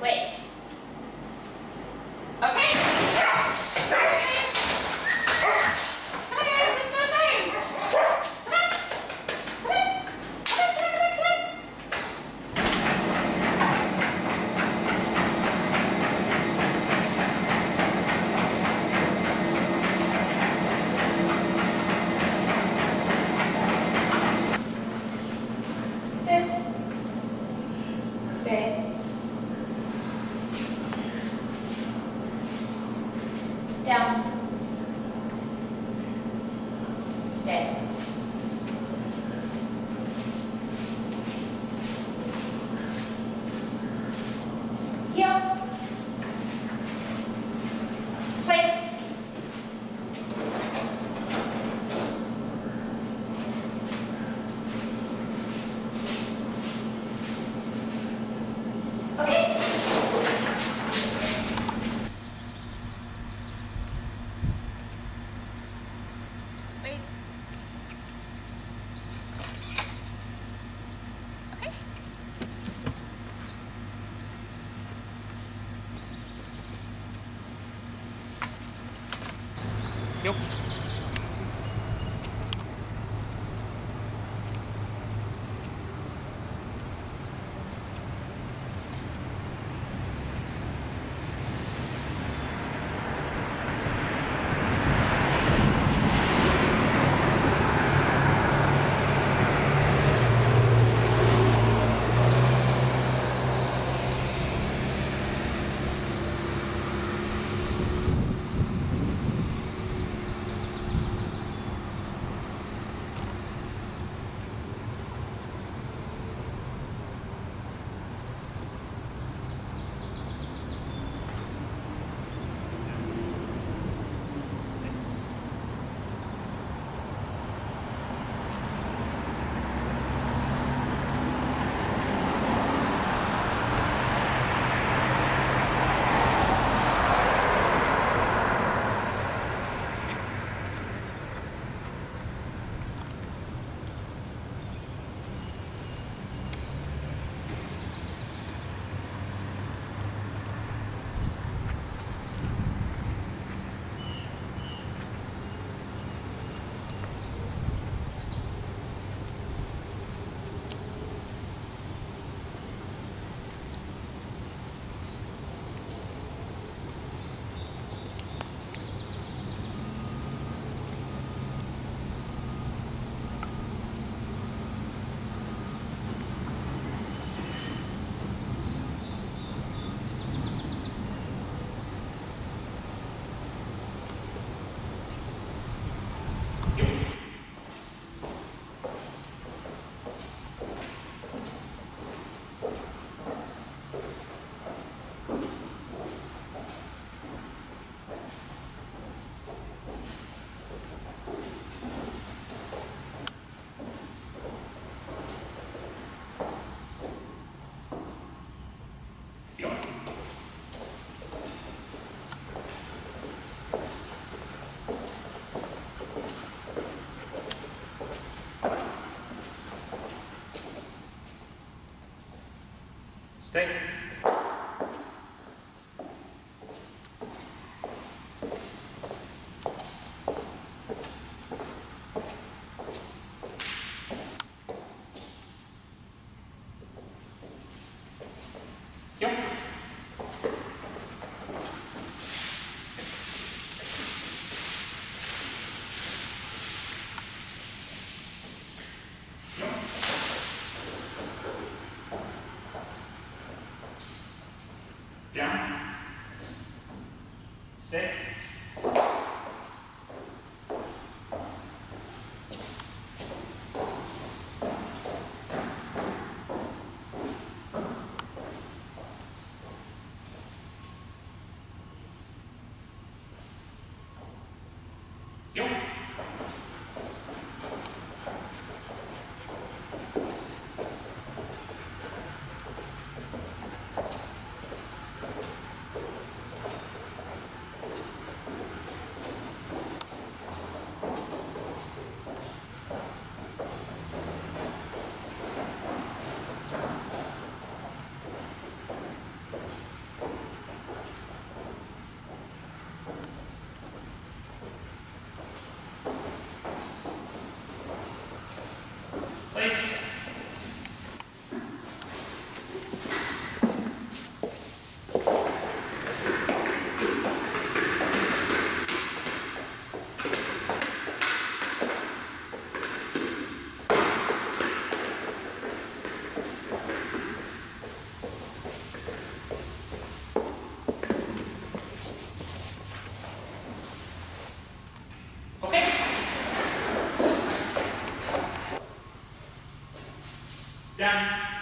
Wait. Okay. Down. Stay. Heel. Place. Okay. Yep. Stay. dan